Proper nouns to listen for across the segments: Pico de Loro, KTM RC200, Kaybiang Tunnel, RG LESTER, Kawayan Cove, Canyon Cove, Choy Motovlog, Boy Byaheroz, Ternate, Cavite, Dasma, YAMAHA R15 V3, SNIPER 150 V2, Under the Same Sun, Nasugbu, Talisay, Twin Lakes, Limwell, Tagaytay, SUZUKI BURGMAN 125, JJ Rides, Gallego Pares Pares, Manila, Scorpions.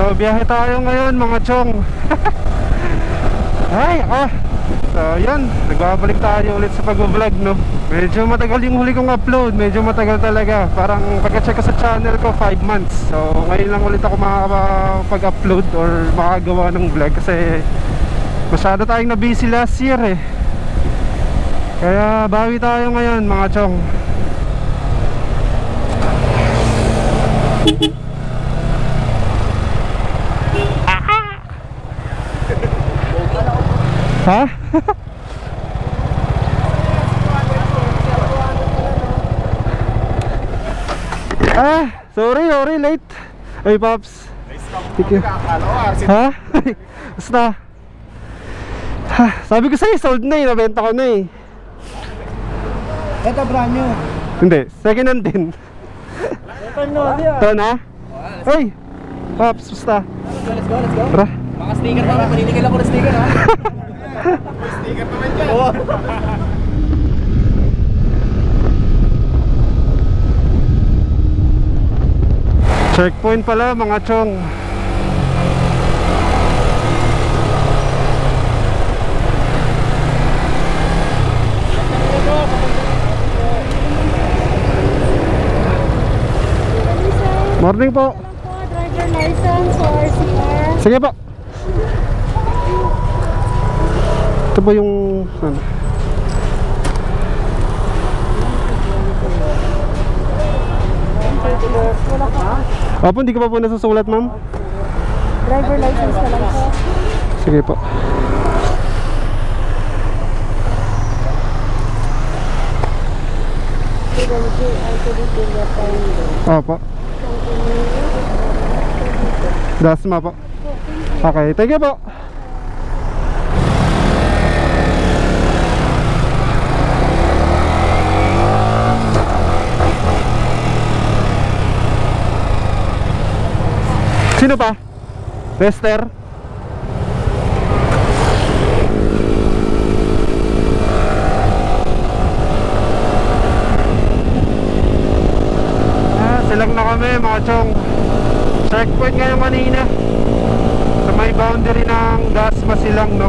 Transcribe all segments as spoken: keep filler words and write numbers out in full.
So biyahe tayo ngayon mga chong. Ay ako. So yun, nagbabalik tayo ulit sa pag-vlog, no. Medyo matagal yung huli kong upload, medyo matagal talaga. Parang pagka-check ko sa channel ko, five months. So ngayon lang ulit ako makapag-upload or makagawa ng vlog kasi masyado tayong na-busy last year eh. Kaya bawi tayo ngayon mga chong. Ha? Ah, sorry, sorry, late. Ay, Pops. Thank you. Ha? Basta. Ha, sabi ko sa'yo, sold na eh. Nabenta ko na eh. Ito, brand new. Hindi, second hand din. Ito na? Ay, Pops, basta. Let's go, let's go, let's go. Tara. Maka sneaker pa na, maninigil ako na sneaker ha. May sticker pa man dyan. Oo. Checkpoint pala mga chong. Morning po. Driver license or R C R? Sige po. Ito ba yung ano? Opo, hindi ko pa po nasusulat ma'am. Driver license na lang po. Sige po. Opo. Dasma po. Okay, thank you po. Sino pa? Lester? Ah, silang na kami mga chong. Checkpoint ngayon kanina sa may boundary ng Dasma silang, no?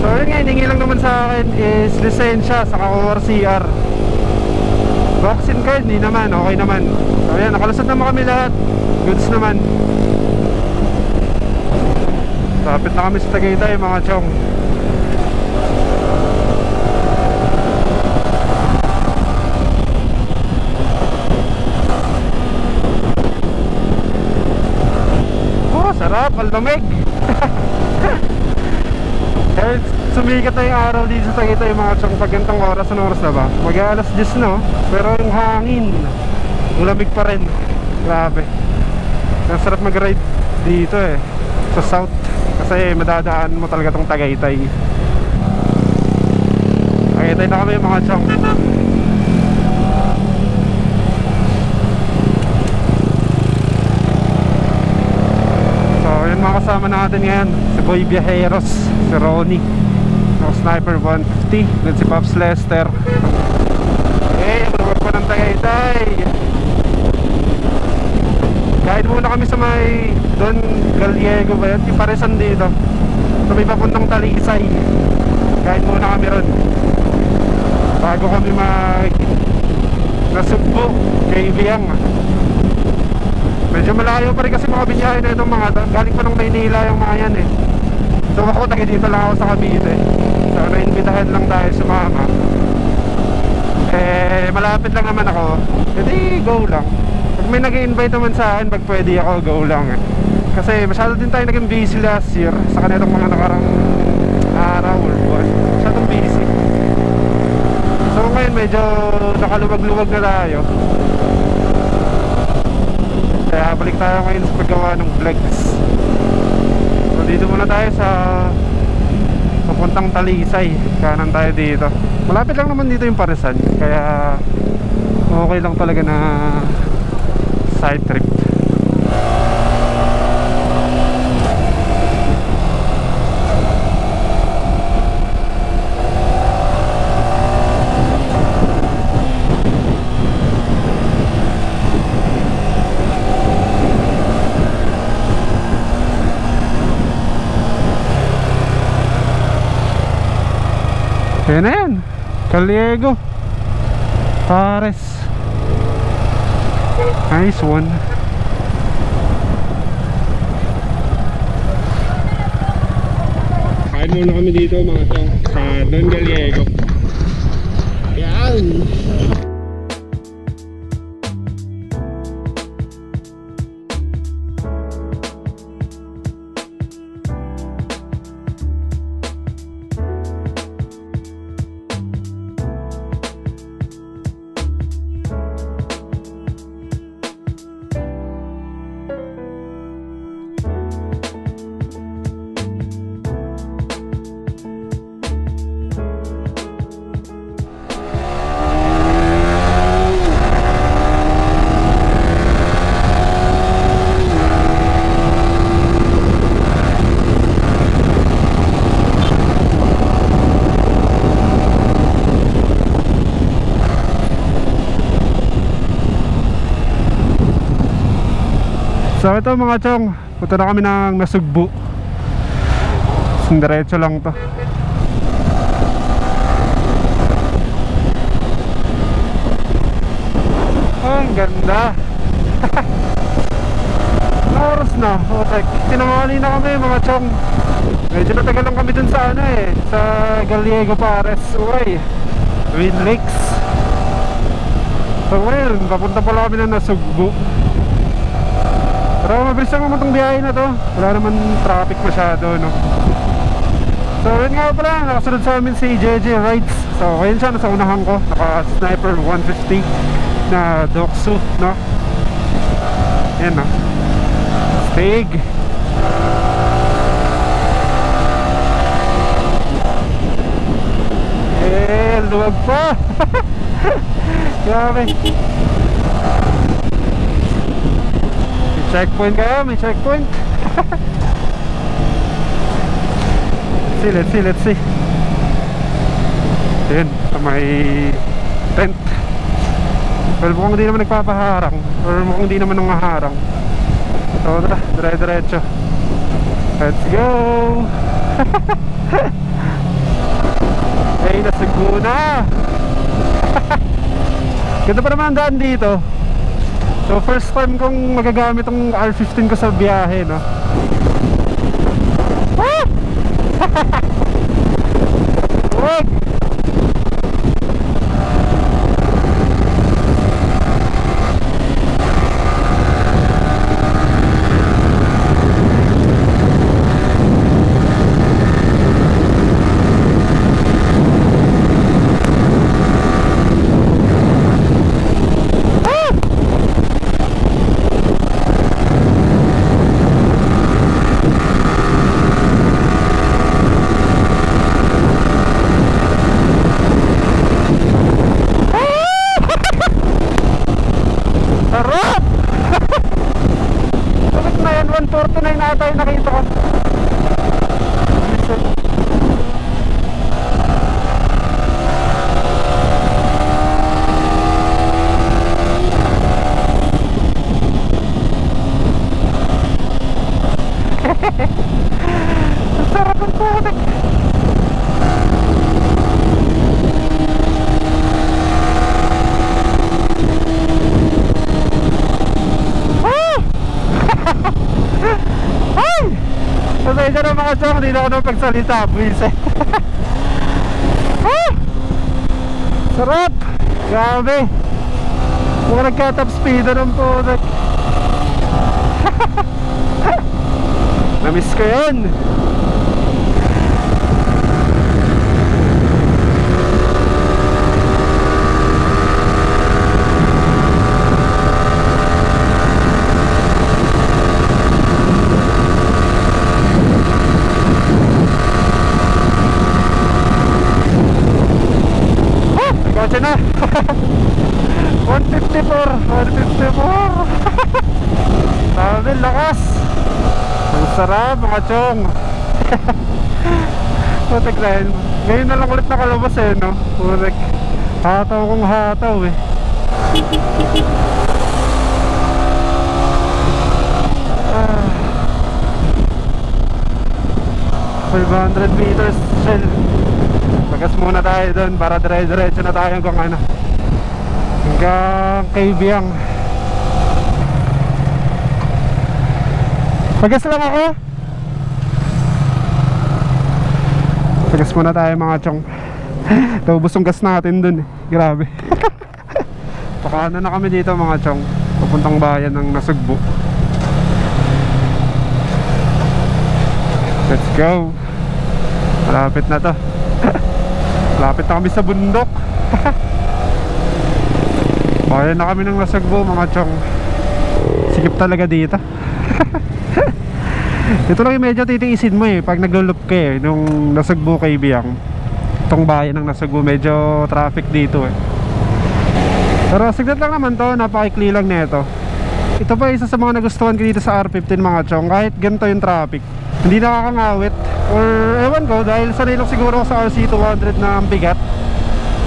So yun nga, hiningi lang naman sa akin is lisensya sa R C R. Vaccine card, hindi naman, okay naman. So yan, nakalusot naman kami lahat. Goods naman. Tapit na kami sa Tagaytay mga chong. Oh, sarap, malamig. Sumikat na yung araw dito sa Tagaytay mga chong. Pag gantong oras, anong oras na ba? mag alas diyes no? Pero yung hangin, malamig pa rin. Grabe. Ang sarap mag-ride dito eh sa south kasi madadaan mo talaga tong Tagaytay. Tagaytay na kami mga chong. So yun mga kasama natin ngayon, si Boy Byaheroz, si Ronnie, si Sniper one fifty, at si Pops Lester. Okay, magpapag pa ng Tagaytay. Kahit muna kami sa may Don Gallego ba yun? Yung paresan dito sa may papuntang Talisay. Kahit muna kami ron bago kami mag Nasugbu, Kaybiang. Medyo malayo pa rin kasi mga binyahe na itong mga galing pa ng Manila yung mga yan eh. So ako, taga dito lang ako sa Cavite. So naimbitahan lang tayo sa mama. Eh malapit lang naman ako, hindi go lang. Pag may nag-invite naman sa akin, pag pwede ako, go lang eh. Kasi masyado din tayo naging busy last year sa kanitong mga nakarang araw or buwan. Masyadong busy. So ngayon medyo nakaluwag-luwag na tayo. Kaya balik tayo ngayon sa paggawa ng vlogs. So dito muna tayo sa papuntang Talisay. Kanan tayo dito. Malapit lang naman dito yung Paresan. Kaya okay lang talaga na side trip. Ayan na yan, Gallego Pares. Nice one. Kain muna kami dito mga tong sa Don Gallego. Yan. So ito mga chong, punta na kami ng Nasugbu. Diretso lang to. Oh, ang ganda. Oras na, otek. Tinanghali na kami mga chong. Medyo natagal lang kami dun sa ano eh, sa Gallego Pares Pares, Twin Lakes. So well, papunta pala kami ng Nasugbu. Pero mabilis lang naman itong biyahe na to. Wala naman traffic masyado, no? So yun nga pala, nakasunod sa amin si J J Rides. So ayun siya, nasa unahan ko, naka Sniper one fifty na dog suit, no? Ayan, no? Stig. Eh, luwag pa. Grabe. Checkpoint kayo, may checkpoint. Let's see, let's see, let's see. Ayan, may tent. Well, mukhang di naman nagpapaharang, or mukhang di naman nangaharang. So, tara, dire-diretso. Let's go. Ay, nasugo na. Ganda pa naman ang daan dito. So first time kong magagamit ang R fifteen ko sa biyahe, no? Ah! Wag! Hindi na ako nang pagsalita, please. Ah! Sarap! Grabe! Mukhang nagka-top speed na ng punak. Namiss ko yun. Sarap mga chong. Putik na yun. Ngayon na lang ulit nakalabas eh, no? Putik. Hataw kong hataw eh. Ah. five hundred meters shell. Pag Lagas muna tayo doon para dire-diretso na tayo hanggang ano, hanggang Kaybiang. Pagas lang ako. Pagas muna tayo mga chong. Taubos yung gas natin doon eh. Grabe. Pakaano na kami dito mga chong, papuntang bayan ng Nasugbu. Let's go. Malapit na to. Malapit na kami sa bundok. Bayan na kami ng Nasugbu mga chong. Sikip talaga dito. Ito lang yung medyo titiisin mo eh pag naglo-loop ka eh, nung Nasugbu Kaybiang. Itong bayan ng Nasugbu medyo traffic dito eh. Pero sigdat lang naman to, napakikli lang na ito. Ito pa isa sa mga nagustuhan ko dito sa R fifteen mga chong. Kahit ganito yung traffic, hindi nakakangawit. Or ewan ko, dahil sanay lang siguro sa R C two hundred na ang bigat,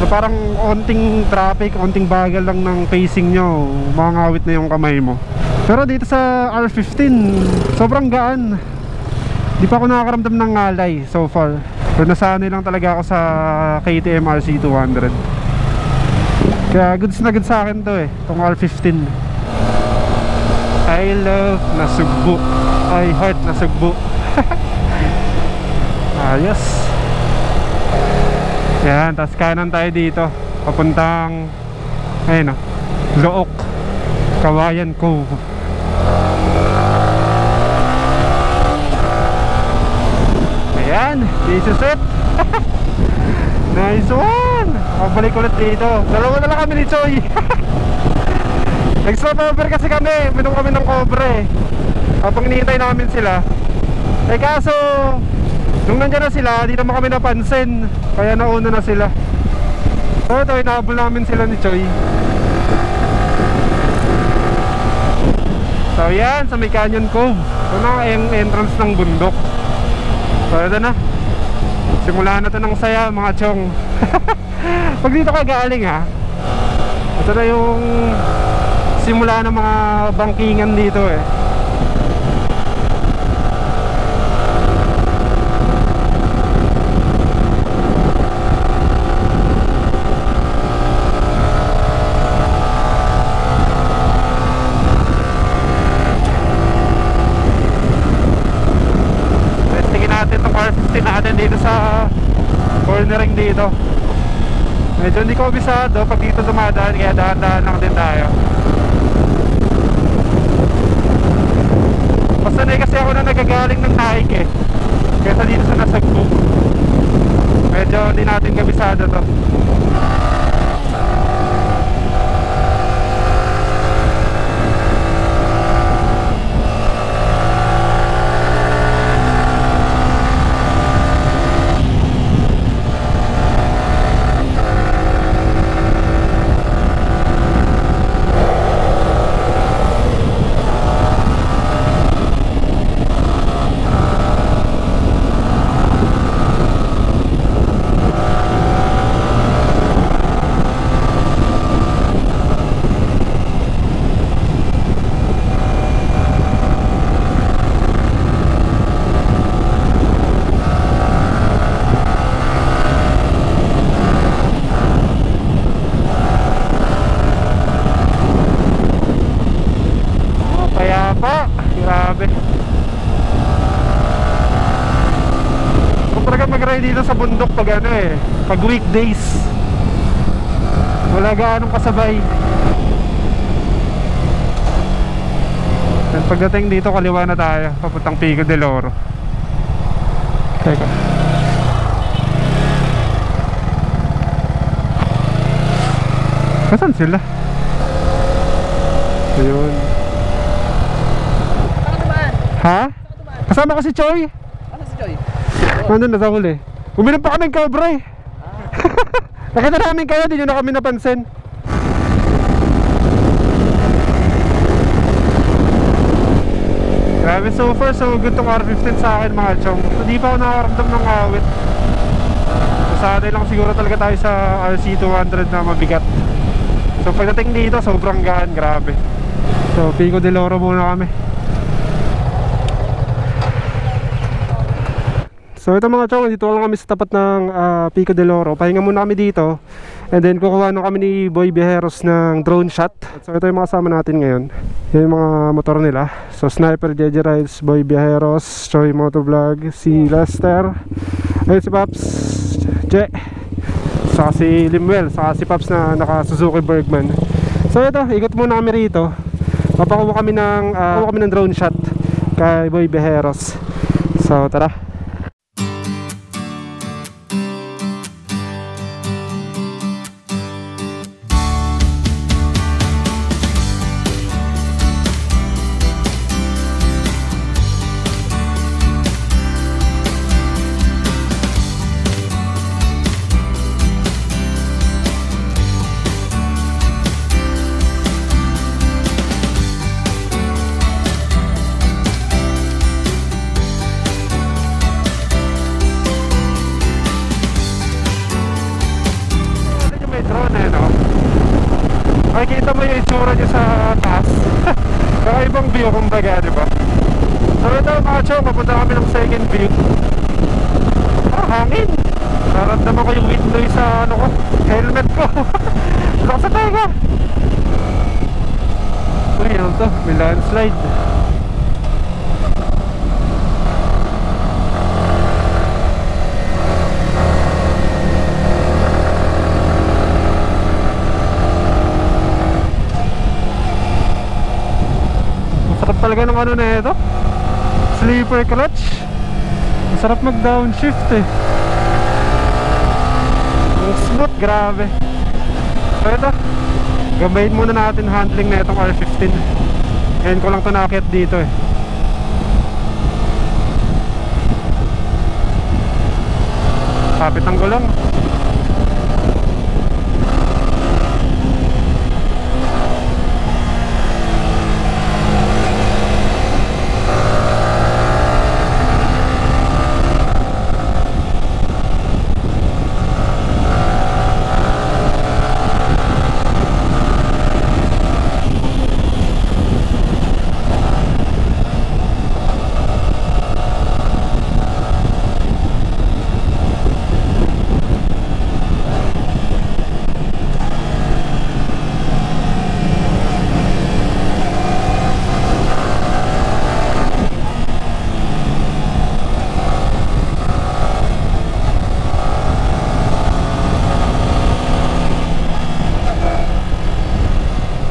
na parang onting traffic, onting bagal lang ng pacing nyo, makangawit na yung kamay mo. Pero dito sa R fifteen, sobrang gaan. Di pa ako nakakaramdam ng ngalay so far. Pero nasanay lang talaga ako sa K T M R C two hundred. Kaya goods na goods sa akin to eh, itong R fifteen. I love Nasugbu. I heart Nasugbu. Ayos. Yan, tapos kanan tayo dito, papuntang ayun o, Look Kawayan Cove. Ayan, this is it. Nice one. Pabalik ulit dito. Dalawa na lang kami ni Choy. Nag-stopover kasi kami. Minum kami ng cobre eh. Kapag hinihintay namin sila. Eh kaso, nung nandiyan na sila, di naman kami napansin. Kaya nauna na sila. So ito, inahabol namin sila ni Choy. So yan, sa may Canyon Cove. Ito na ang entrance ng bundok. So ito na. Simula na ito ng saya mga chong. Pag dito ka galing ha, ito na yung simula ng mga bangkingan dito eh. Let's tingin natin itong R fifteen natin dito sa cornering dito. Medyo hindi ko obisado pag dito dumadaan, kaya dahan-dahan lang din tayo. Pasanay kasi ako na nagagaling ng hike eh, kaysa dito sa Nasugbu. Medyo hindi natin kabisado to. Dito sa bundok pag ano eh, pag weekdays wala gaanong kasabay. At pagdating dito kaliwa na tayo papuntang Pico de Loro. Teka, kasan sila? Ayun. Ha? Kasama ko si Choy. Ano si Choy? Nandun na sa huli. Uminom pa kami ng cobra eh. Nakita namin kayo, di nyo na kami napansin. Grabe, so far so good tong R fifteen sa akin mga chong. Hindi pa ako nakaramdam ng awit. Masanay lang siguro talaga tayo sa R C two hundred na mabigat. So pagdating dito sobrang gaan, grabe. So Pico de Loro muna kami. So ito mga chong, dito lang kami sa tapat ng uh, Pico de Loro. Pahinga muna kami dito. And then kukuha na kami ni Boy Byaheroz ng drone shot. So ito yung mga kasama natin ngayon. Yung mga motor nila. So Sniper, J J Rides, Boy Byaheroz, Choy Motovlog, si Lester, ayun si Paps, Je, saka si Limwell, saka si Paps na naka Suzuki Burgman. So ito, ikot muna kami rito. Papakuha kami ng, uh, kami ng drone shot kay Boy Byaheroz. So tara. Makikita mo yung itsura nyo sa taas. Kakaibang view kumbaga, diba? So ito mga chong, papunta kami ng second view. Ah, hangin! Naramdaman ko yung wind noise sa ano ko, helmet ko. Laka sa tega! Uy, ano to? May landslide. Talaga ng ano na ito, sleeper clutch. Masarap mag downshift eh, smooth, grabe. So ito, gabayin muna natin handling na itong R fifteen. Ngayon ko lang ito nakakit dito eh. Kapit ang gulong.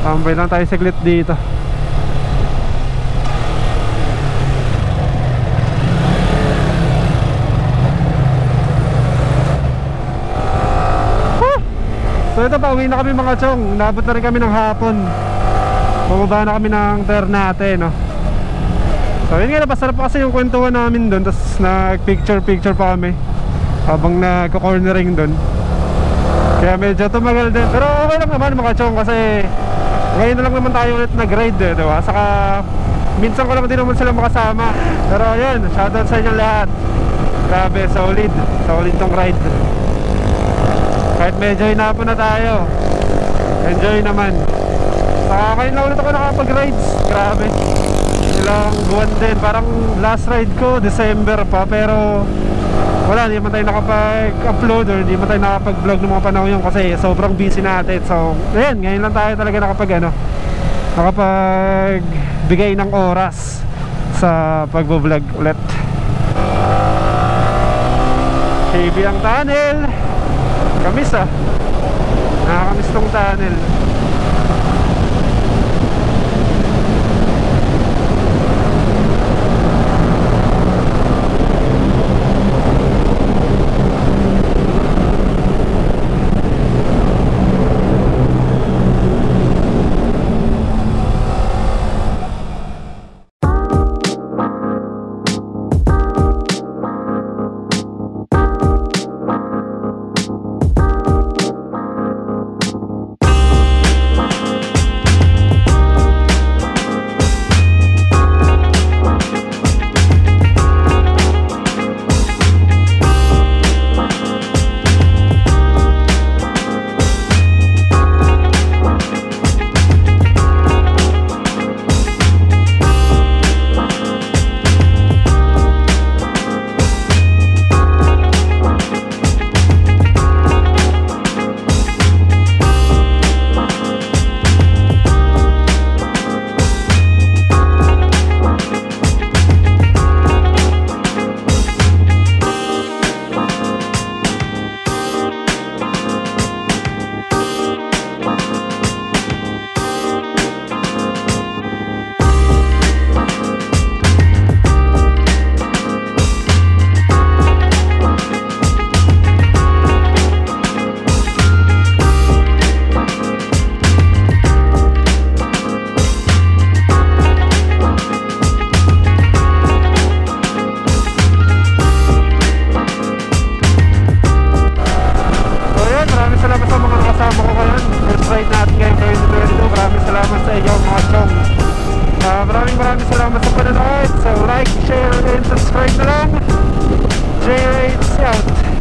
Tambay lang tayo saglit dito. Woo! So ito, pauwi na kami mga chong. Nabot na rin kami ng hapon. Pababa na kami ng Ternate, no? So yun nga, napasarap kasi yung kwentuhan namin doon. Tapos nag-picture-picture pa kami habang nagko-cornering doon. Kaya medyo tumagal din. Pero okay lang naman mga chong, kasi ngayon na lang naman tayo ulit nag-ride eh, diba? Saka minsan ko lang din naman sila makasama. Pero yun, shoutout sa inyo lahat. Grabe, solid. Solid tong ride. Kahit medyo hinapon na tayo, enjoy naman. Saka ngayon na ulit ako nakapag-rides. Grabe, ilang buwan din. Parang last ride ko, December pa. Pero wala, hindi man tayo nakapag-upload or hindi man tayo nakapag-vlog ng mga panahon yun kasi sobrang busy natin. So, ayan, ngayon lang tayo talaga nakapag, ano, nakapagbigay ng oras sa pag-vlog ulit. Kaybiang Tunnel! Kamis ah! Nakakamiss tong tunnel. uh, maraming maraming salamat sa panonood. So like, share, and subscribe na lang. J Rides out.